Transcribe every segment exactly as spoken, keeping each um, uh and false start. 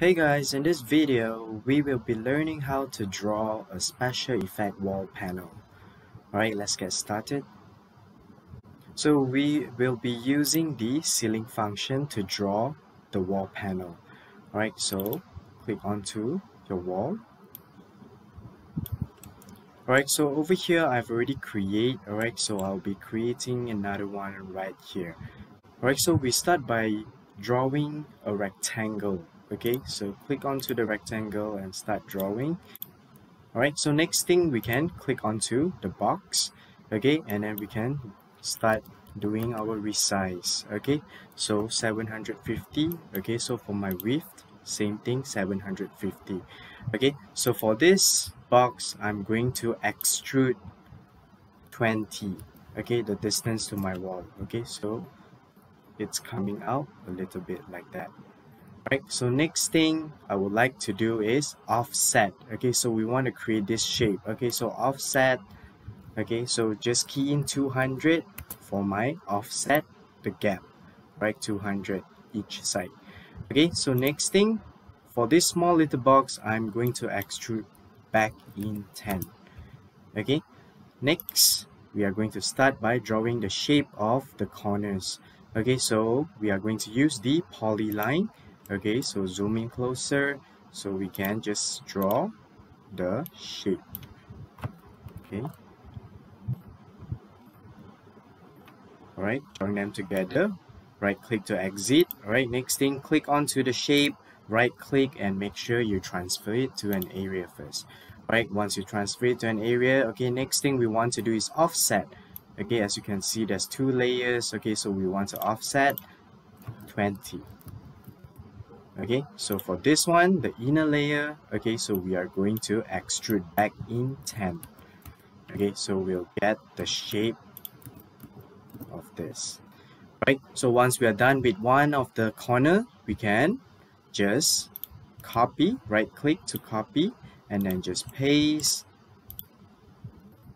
Hey guys, in this video, we will be learning how to draw a special effect wall panel. Alright, let's get started. So we will be using the ceiling function to draw the wall panel. Alright, so click onto your wall. Alright, so over here I've already created, alright, so I'll be creating another one right here. Alright, so we start by drawing a rectangle. Okay, so click onto the rectangle and start drawing. Alright, so next thing we can click onto the box, okay, and then we can start doing our resize, okay, so seven hundred fifty, okay, so for my width, same thing, seven hundred fifty, okay, so for this box, I'm going to extrude twenty, okay, the distance to my wall, okay, so it's coming out a little bit like that. Right, so next thing I would like to do is offset. Okay, so we want to create this shape. Okay, so offset. Okay, so just key in two hundred for my offset, the gap. Right, two hundred each side. Okay, so next thing, for this small little box, I'm going to extrude back in ten. Okay, next, we are going to start by drawing the shape of the corners. Okay, so we are going to use the polyline. Okay, so zoom in closer so we can just draw the shape. Okay. Alright, join them together. Right click to exit. Alright, next thing, click onto the shape. Right click and make sure you transfer it to an area first. Alright, once you transfer it to an area, okay, next thing we want to do is offset. Okay, as you can see, there's two layers. Okay, so we want to offset twenty. Okay, so for this one, the inner layer, okay, so we are going to extrude back in ten. Okay, so we'll get the shape of this. Right, so once we are done with one of the corner, we can just copy, right click to copy, and then just paste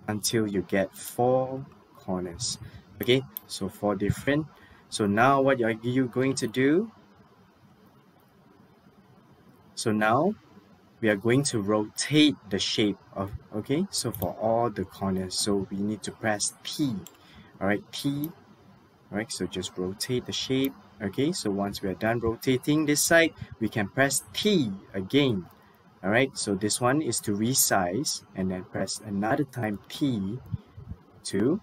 until you get four corners. Okay, so four different. So now what are you going to do? So now we are going to rotate the shape of, okay, so for all the corners, so we need to press T, alright, T, alright, so just rotate the shape, okay, so once we are done rotating this side, we can press T again, alright, so this one is to resize, and then press another time T to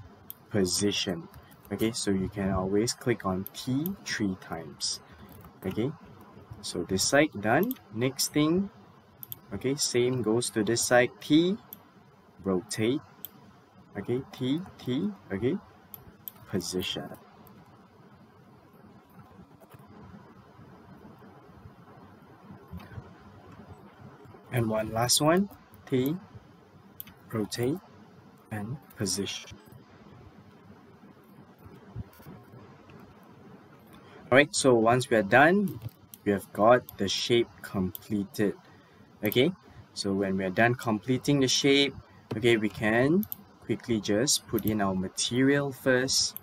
position, okay, so you can always click on T three times, okay. So this side done, next thing, okay, same goes to this side, T, rotate, okay, T, T, okay, position. And one last one, T, rotate, and position. Alright, so once we are done, we have got the shape completed. Okay, so when we are done completing the shape, okay, we can quickly just put in our material first.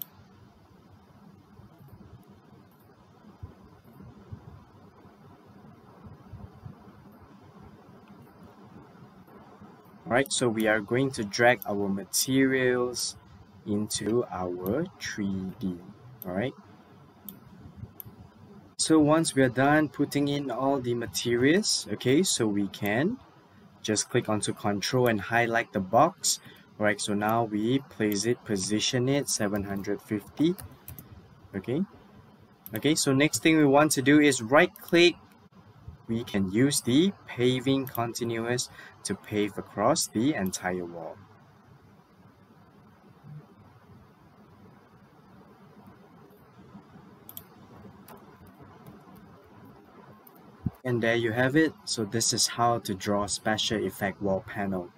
Alright, so we are going to drag our materials into our three D. Alright. So once we are done putting in all the materials, okay, so we can just click onto Control and highlight the box. Alright, so now we place it, position it, seven hundred fifty. Okay, okay, so next thing we want to do is right click. We can use the paving continuous to pave across the entire wall. And there you have it. So this is how to draw special effect wall panel.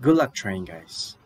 Good luck trying, guys.